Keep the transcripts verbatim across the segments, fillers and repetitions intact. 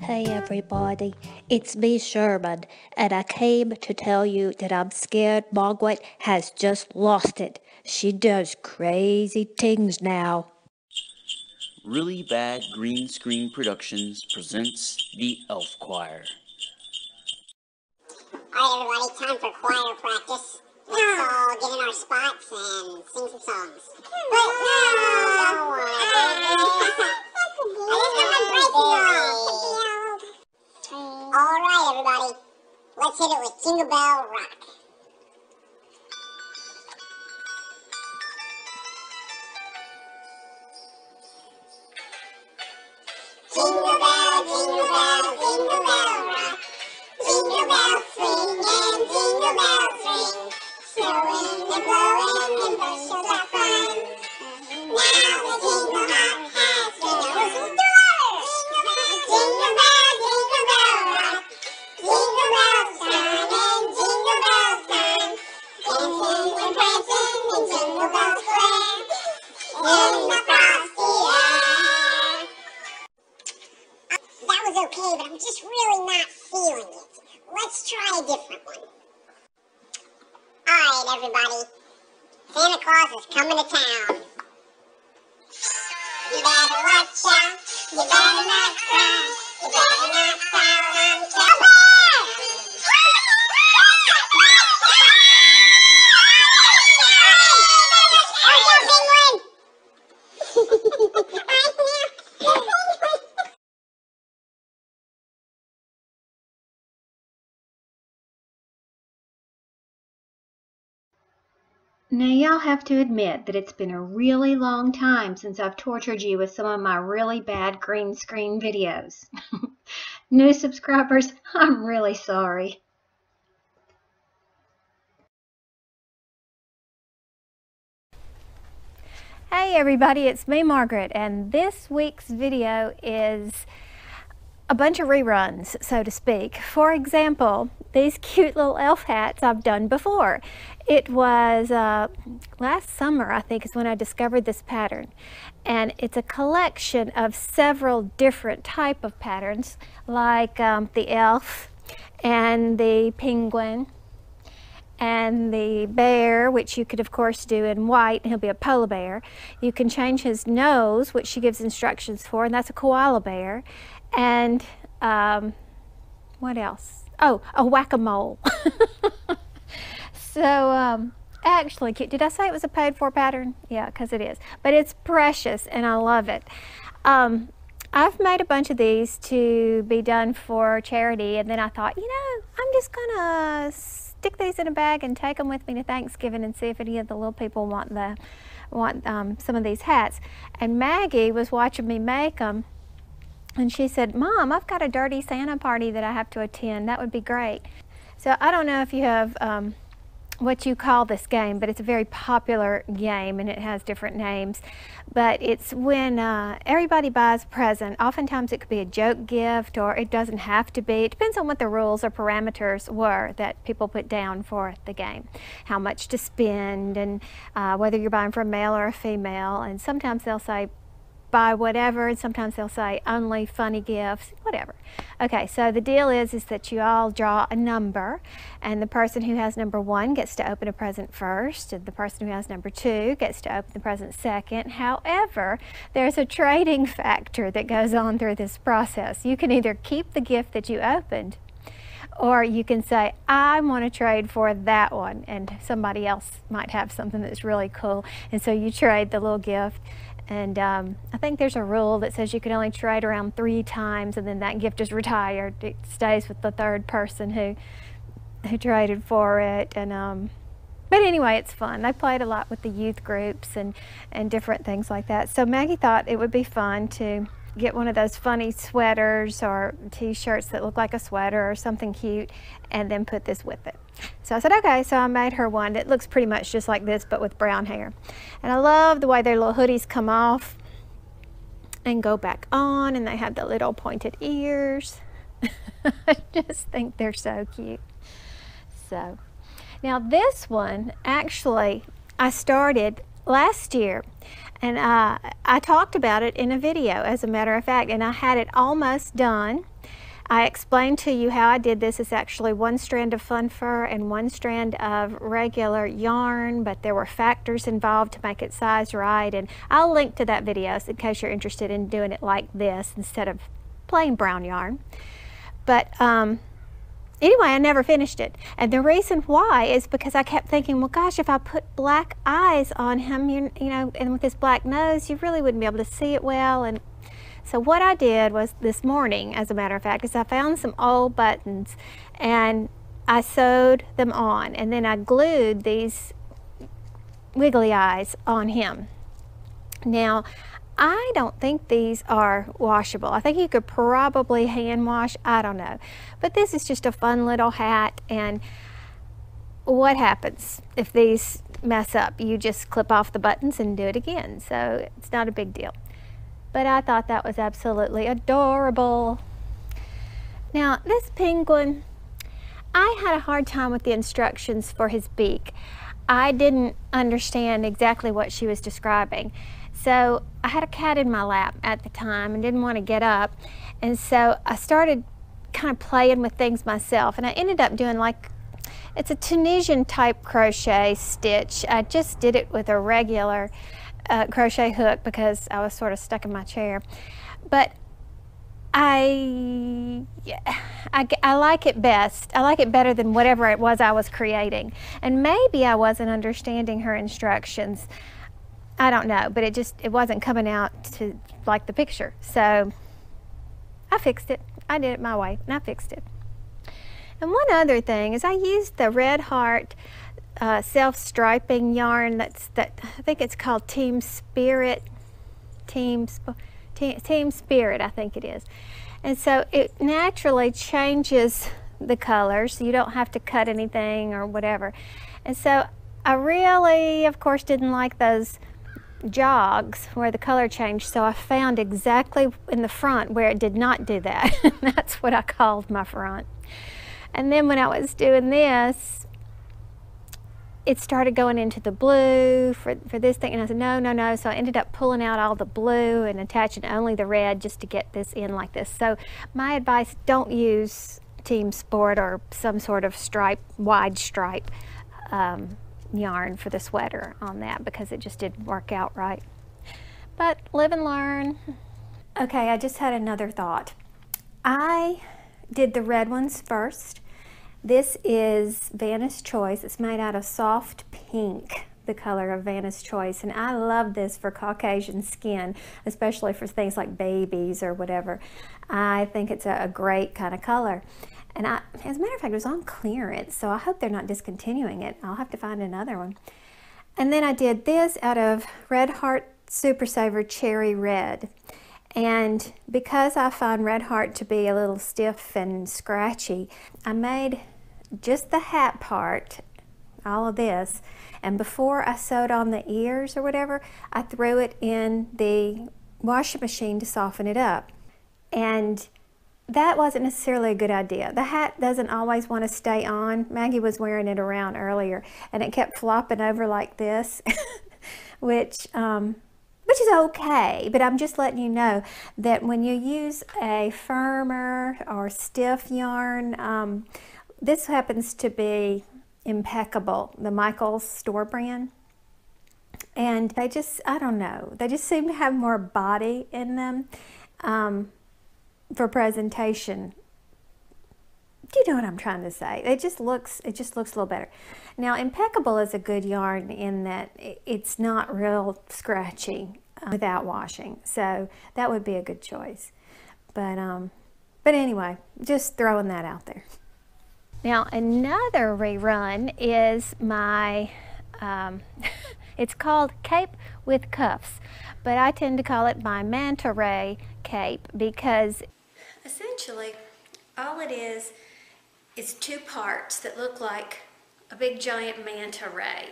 Hey everybody, it's me Sherman, and I came to tell you that I'm scared Margaret has just lost it. She does crazy things now. Really Bad Green Screen Productions presents The Elf Choir. Hi everybody, time for choir practice. Let's all get in our spots and sing some songs. But no! I just got my break. Alright everybody, let's hit it with Jingle Bell Rock. Now y'all have to admit that it's been a really long time since I've tortured you with some of my really bad green screen videos. New subscribers, I'm really sorry. Hey everybody, it's me Margaret, and this week's video is a bunch of reruns, so to speak. For example, these cute little elf hats I've done before. It was uh, last summer, I think, is when I discovered this pattern. And it's a collection of several different type of patterns, like um, the elf and the penguin and the bear, which you could of course do in white, and he'll be a polar bear. You can change his nose, which she gives instructions for, and that's a koala bear. And um, what else? Oh, a whack-a-mole. So um, actually, did I say it was a paid for pattern? Yeah, because it is. But it's precious and I love it. Um, I've made a bunch of these to be done for charity, and then I thought, you know, I'm just gonna stick these in a bag and take them with me to Thanksgiving and see if any of the little people want the want um, some of these hats. And Maggie was watching me make them, and she said, "Mom, I've got a dirty Santa party that I have to attend. That would be great." So I don't know if you have um, what you call this game, but it's a very popular game and it has different names. But it's when uh, everybody buys a present. Oftentimes it could be a joke gift, or it doesn't have to be. It depends on what the rules or parameters were that people put down for the game. How much to spend, and uh, whether you're buying for a male or a female. And sometimes they'll say buy whatever, and sometimes they'll say only funny gifts, whatever. Okay, so the deal is is that you all draw a number, and the person who has number one gets to open a present first, and the person who has number two gets to open the present second. However, there's a trading factor that goes on through this process. You can either keep the gift that you opened, or you can say, I want to trade for that one, and somebody else might have something that's really cool, and so you trade the little gift. And um, I think there's a rule that says you can only trade around three times, and then that gift is retired. It stays with the third person who who traded for it. And um, but anyway, it's fun. They played a lot with the youth groups and, and different things like that. So Maggie thought it would be fun to get one of those funny sweaters or t-shirts that look like a sweater or something cute, and then put this with it. So I said, okay, so I made her one that looks pretty much just like this, but with brown hair. And I love the way their little hoodies come off and go back on, and they have the little pointed ears. I just think they're so cute. So now this one, actually, I started last year. And uh, I talked about it in a video, as a matter of fact, and I had it almost done. I explained to you how I did this. It's actually one strand of fun fur and one strand of regular yarn, but there were factors involved to make it size right, and I'll link to that video in case you're interested in doing it like this instead of plain brown yarn. But um, anyway, I never finished it, and the reason why is because I kept thinking, well, gosh, if I put black eyes on him, you, you know, and with his black nose, you really wouldn't be able to see it well. And so what I did was this morning, as a matter of fact, is I found some old buttons and I sewed them on, and then I glued these wiggly eyes on him. Now, I don't think these are washable. I think you could probably hand wash, I don't know. But this is just a fun little hat, and what happens if these mess up? You just clip off the buttons and do it again, so it's not a big deal. But I thought that was absolutely adorable. Now, this penguin, I had a hard time with the instructions for his beak. I didn't understand exactly what she was describing. So I had a cat in my lap at the time and didn't want to get up. And so I started kind of playing with things myself, and I ended up doing like, it's a Tunisian type crochet stitch. I just did it with a regular Uh, crochet hook because I was sort of stuck in my chair, but I, I I like it best. I like it better than whatever it was I was creating, and maybe I wasn't understanding her instructions, I don't know, but it just it wasn't coming out to like the picture. So I fixed it. I did it my way and I fixed it. And one other thing is I used the Red Heart Uh, self-striping yarn. That's that. I think it's called Team Spirit. Team, team Team Spirit, I think it is. And so it naturally changes the colors. You don't have to cut anything or whatever. And so I really, of course, didn't like those jogs where the color changed. So I found exactly in the front where it did not do that. That's what I called my front. And then when I was doing this, it started going into the blue for, for this thing, and I said no no no so I ended up pulling out all the blue and attaching only the red just to get this in like this. So my advice, don't use Team Sport or some sort of stripe, wide stripe um, yarn for the sweater on that, because it just didn't work out right. But live and learn. Okay, I just had another thought. I did the red ones first. This is Vanna's Choice. It's made out of soft pink, the color of Vanna's Choice, and I love this for Caucasian skin, especially for things like babies or whatever. I think it's a, a great kind of color. And I, as a matter of fact, it was on clearance, so I hope they're not discontinuing it. I'll have to find another one. And then I did this out of Red Heart Super Saver Cherry Red. And because I find Red Heart to be a little stiff and scratchy, I made just the hat part, all of this, and before I sewed on the ears or whatever, I threw it in the washing machine to soften it up. And that wasn't necessarily a good idea. The hat doesn't always want to stay on. Maggie was wearing it around earlier, and it kept flopping over like this, which, um, which is okay, but I'm just letting you know that when you use a firmer or stiff yarn, um, this happens to be Impeccable, the Michaels store brand, and they just, I don't know, they just seem to have more body in them um, for presentation. You know what I'm trying to say. It just looks, it just looks a little better. Now, Impeccable is a good yarn in that it's not real scratchy um, without washing, so that would be a good choice. But um, but anyway, just throwing that out there. Now, another rerun is my, um, it's called Cape with Cuffs, but I tend to call it my manta ray cape, because essentially all it is is two parts that look like a big giant manta ray.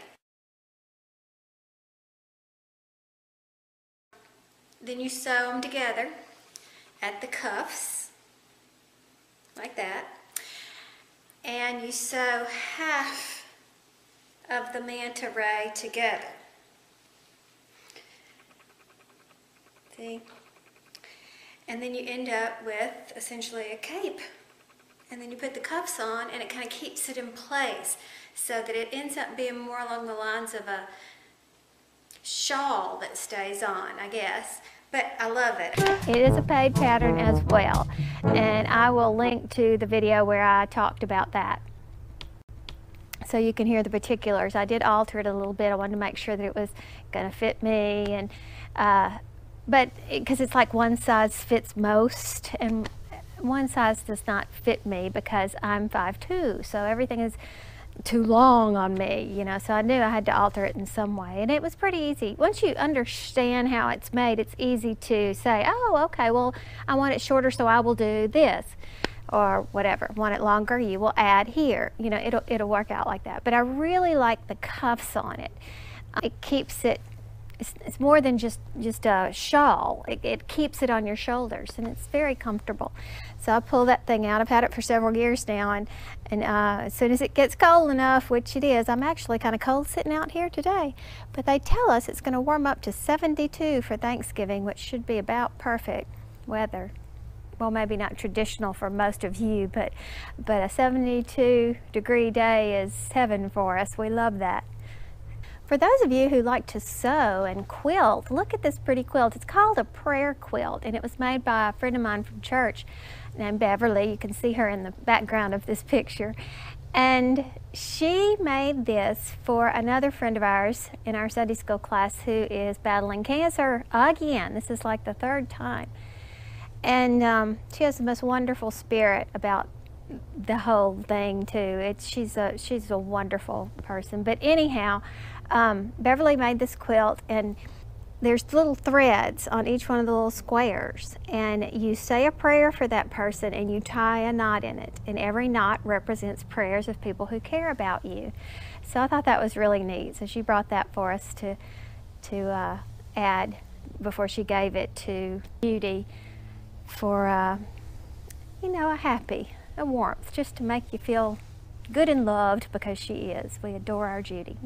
Then you sew them together at the cuffs, like that, and you sew half of the manta ray together. See? And then you end up with essentially a cape. And then you put the cuffs on and it kind of keeps it in place so that it ends up being more along the lines of a shawl that stays on, I guess. But I love it. It is a paid pattern as well, and I will link to the video where I talked about that so you can hear the particulars. I did alter it a little bit. I wanted to make sure that it was going to fit me, and uh, but because it, it's like one size fits most, and one size does not fit me because I'm five two, so everything is too long on me, you know, so I knew I had to alter it in some way, and it was pretty easy. Once you understand how it's made, it's easy to say, oh, okay, well, I want it shorter, so I will do this, or whatever. Want it longer, you will add here. You know, it'll, it'll work out like that. But I really like the cuffs on it. It keeps it, it's, it's more than just, just a shawl. It, it keeps it on your shoulders, and it's very comfortable. So I pull that thing out. I've had it for several years now, and, and uh, as soon as it gets cold enough, which it is, I'm actually kind of cold sitting out here today, but they tell us it's going to warm up to seventy-two for Thanksgiving, which should be about perfect weather. Well, maybe not traditional for most of you, but, but a seventy-two degree day is heaven for us. We love that. For those of you who like to sew and quilt, look at this pretty quilt. It's called a prayer quilt, and it was made by a friend of mine from church named Beverly. You can see her in the background of this picture. And she made this for another friend of ours in our Sunday school class who is battling cancer again. This is like the third time. And um, she has the most wonderful spirit about the whole thing, too. It's, she's, a, she's a wonderful person. But anyhow, Um, Beverly made this quilt, and there's little threads on each one of the little squares, and you say a prayer for that person and you tie a knot in it, and every knot represents prayers of people who care about you. So I thought that was really neat, so she brought that for us to to uh, add before she gave it to Judy for uh, you know, a happy, a warmth, just to make you feel good and loved, because she is. We adore our Judy.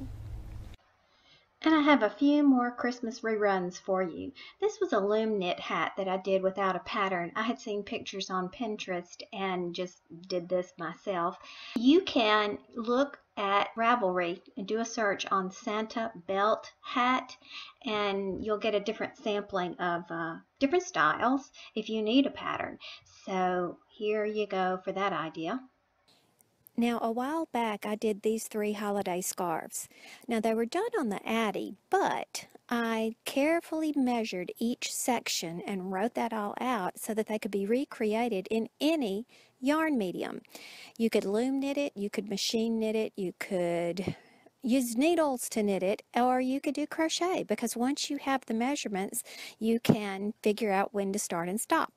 And I have a few more Christmas reruns for you. This was a loom knit hat that I did without a pattern. I had seen pictures on Pinterest and just did this myself. You can look at Ravelry and do a search on Santa belt hat, and you'll get a different sampling of uh, different styles if you need a pattern. So here you go for that idea. Now, a while back, I did these three holiday scarves. Now, they were done on the Addy, but I carefully measured each section and wrote that all out so that they could be recreated in any yarn medium. You could loom knit it, you could machine knit it, you could use needles to knit it, or you could do crochet, because once you have the measurements, you can figure out when to start and stop.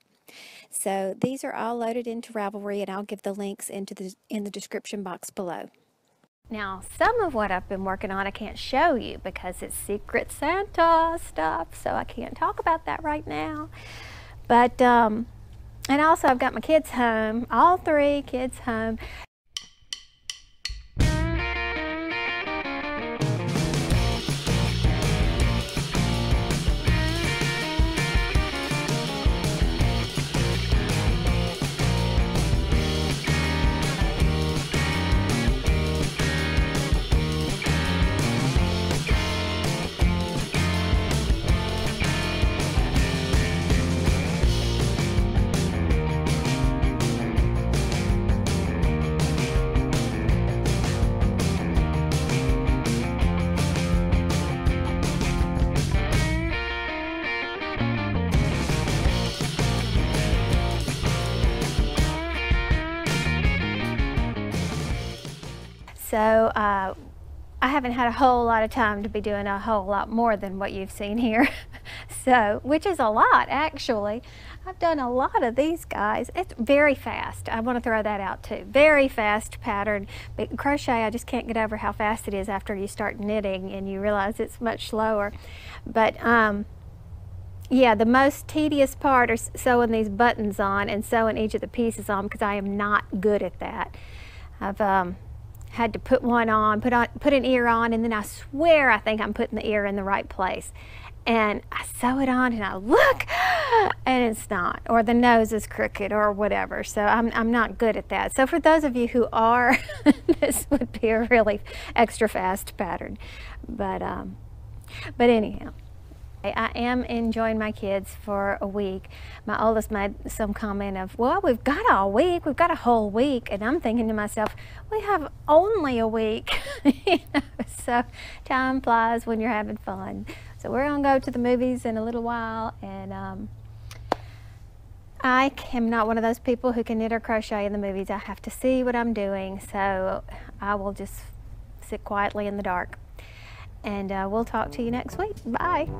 So these are all loaded into Ravelry, and I'll give the links into the in the description box below. Now, some of what I've been working on I can't show you because it's Secret Santa stuff, so I can't talk about that right now. But um, and also I've got my kids home, all three kids home. So uh, I haven't had a whole lot of time to be doing a whole lot more than what you've seen here, so, which is a lot actually. I've done a lot of these guys. It's very fast. I want to throw that out too. Very fast pattern. But crochet, I just can't get over how fast it is after you start knitting and you realize it's much slower. But um, yeah, the most tedious part is sewing these buttons on and sewing each of the pieces on, because I am not good at that. I've um, had to put one on, put on, put an ear on, and then I swear I think I'm putting the ear in the right place. And I sew it on and I look and it's not, or the nose is crooked or whatever. So I'm, I'm not good at that. So for those of you who are, this would be a really extra fast pattern. But, um, but anyhow, I am enjoying my kids for a week. My oldest made some comment of, well, we've got all week, we've got a whole week. And I'm thinking to myself, we have only a week. You know? So time flies when you're having fun. So we're gonna go to the movies in a little while, and um, I am not one of those people who can knit or crochet in the movies. I have to see what I'm doing, so I will just sit quietly in the dark. And uh, we'll talk to you next week. Bye.